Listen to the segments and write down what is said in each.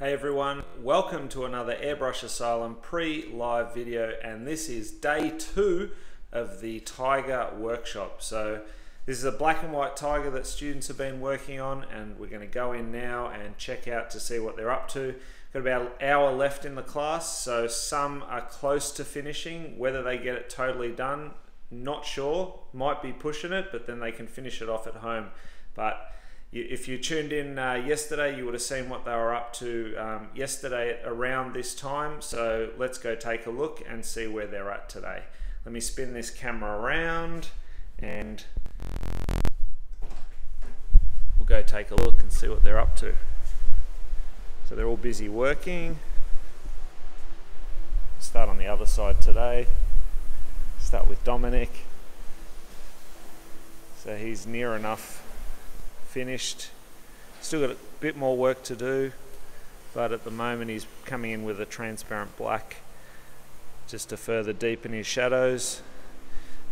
Hey everyone, welcome to another Airbrush Asylum pre-live video, and this is day two of the tiger workshop. So this is a black and white tiger that students have been working on, and we're going to go in now and check out to see what they're up to. Got about an hour left in the class, so some are close to finishing. Whether they get it totally done, not sure. Might be pushing it, but then they can finish it off at home. But if you tuned in yesterday, you would have seen what they were up to yesterday at around this time. So let's go take a look and see where they're at today. Let me spin this camera around and we'll go take a look and see what they're up to. So they're all busy working. Start on the other side today. Start with Dominic. So he's near enough finished. Still got a bit more work to do, but at the moment he's coming in with a transparent black just to further deepen his shadows.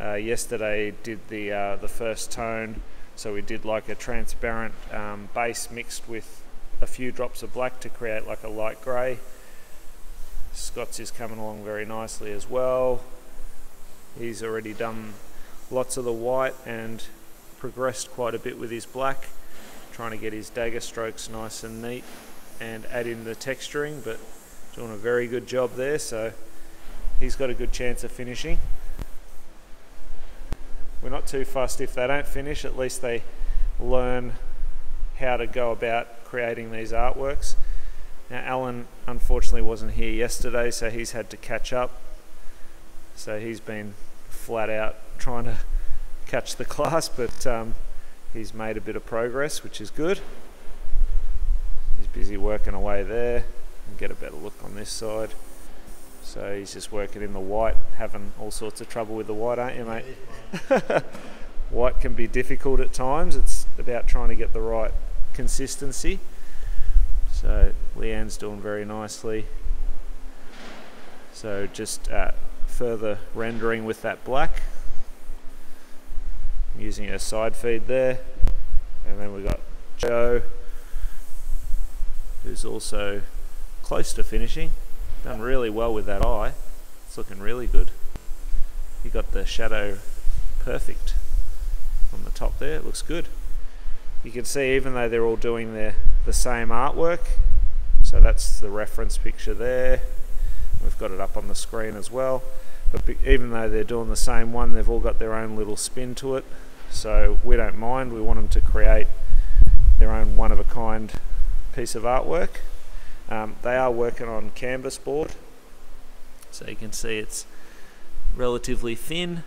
Yesterday did the first tone, so we did like a transparent base mixed with a few drops of black to create like a light grey. Scott's is coming along very nicely as well. He's already done lots of the white and progressed quite a bit with his black, trying to get his dagger strokes nice and neat and add in the texturing, but doing a very good job there, so he's got a good chance of finishing. We're not too fussed if they don't finish, at least they learn how to go about creating these artworks. Now Alan unfortunately wasn't here yesterday, so he's had to catch up, so he's been flat out trying to catch the class, but he's made a bit of progress, which is good. He's busy working away there, and get a better look on this side. So he's just working in the white, having all sorts of trouble with the white, aren't you, mate? White can be difficult at times. It's about trying to get the right consistency. So Leanne's doing very nicely. So just further rendering with that black, using her side feed there. And then we got Joe, who's also close to finishing. Done really well with that eye. It's looking really good. He got the shadow perfect on the top there. It looks good. You can see, even though they're all doing the same artwork, so that's the reference picture there. We've got it up on the screen as well. But even though they're doing the same one, they've all got their own little spin to it. So we don't mind, we want them to create their own one-of-a-kind piece of artwork. They are working on canvas board, so you can see it's relatively thin,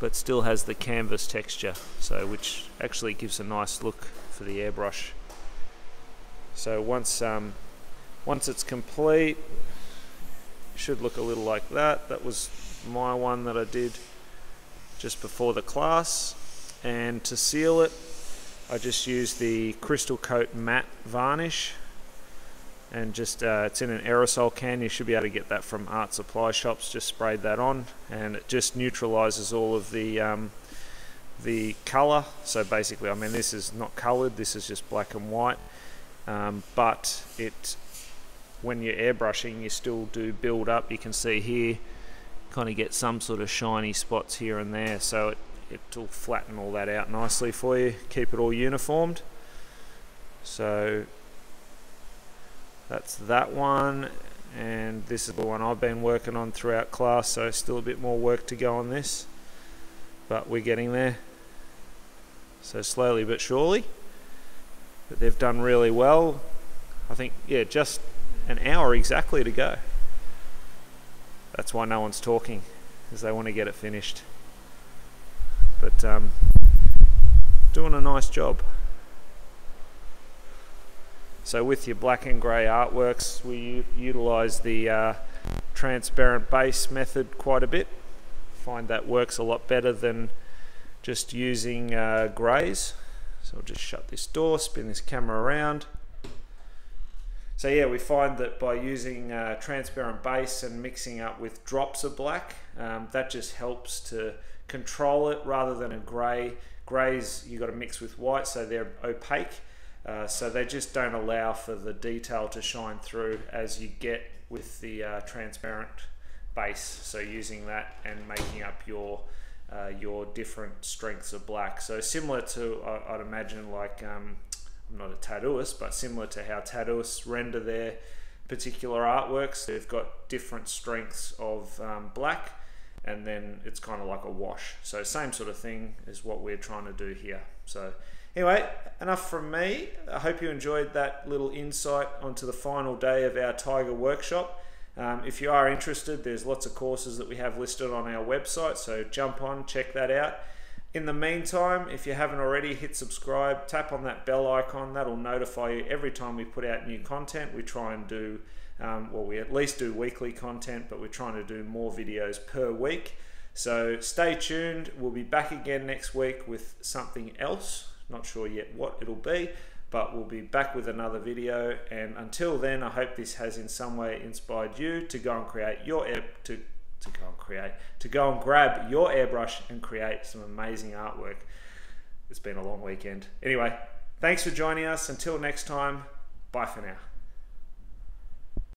but still has the canvas texture, so which actually gives a nice look for the airbrush. So once it's complete, it should look a little like that. That was my one that I did just before the class, and to seal it I just used the Crystal Coat Matte Varnish, and just it's in an aerosol can. You should be able to get that from art supply shops. Just sprayed that on, and it just neutralizes all of the color. So basically, I mean, this is not colored, this is just black and white, but it, when you're airbrushing, you still do build up. You can see here, kind of get some sort of shiny spots here and there, so it'll flatten all that out nicely for you, keep it all uniformed. So that's that one, and this is the one I've been working on throughout class, so still a bit more work to go on this, but we're getting there, so slowly but surely. But they've done really well. I think, yeah, just an hour exactly to go. That's why no one's talking, because they want to get it finished. But doing a nice job. So with your black and grey artworks, we utilise the transparent base method quite a bit. I find that works a lot better than just using greys. So I'll just shut this door, spin this camera around. So yeah, we find that by using transparent base and mixing up with drops of black, that just helps to control it rather than a grey. Greys you got to mix with white, so they're opaque. So they just don't allow for the detail to shine through as you get with the transparent base. So using that and making up your different strengths of black. So similar to, I'd imagine, like, I'm not a tattooist, but similar to how tattooists render their particular artworks, they've got different strengths of black, and then it's kind of like a wash. So same sort of thing is what we're trying to do here. So anyway, enough from me. I hope you enjoyed that little insight onto the final day of our Tiger workshop. If you are interested, there's lots of courses that we have listed on our website, so jump on, check that out. In the meantime, if you haven't already, hit subscribe, tap on that bell icon. That'll notify you every time we put out new content. We try and do, well, we at least do weekly content, but we're trying to do more videos per week. So stay tuned. We'll be back again next week with something else. Not sure yet what it'll be, but we'll be back with another video. And until then, I hope this has in some way inspired you to go and create your to go and grab your airbrush and create some amazing artwork. It's been a long weekend. Anyway, thanks for joining us. Until next time, bye for now.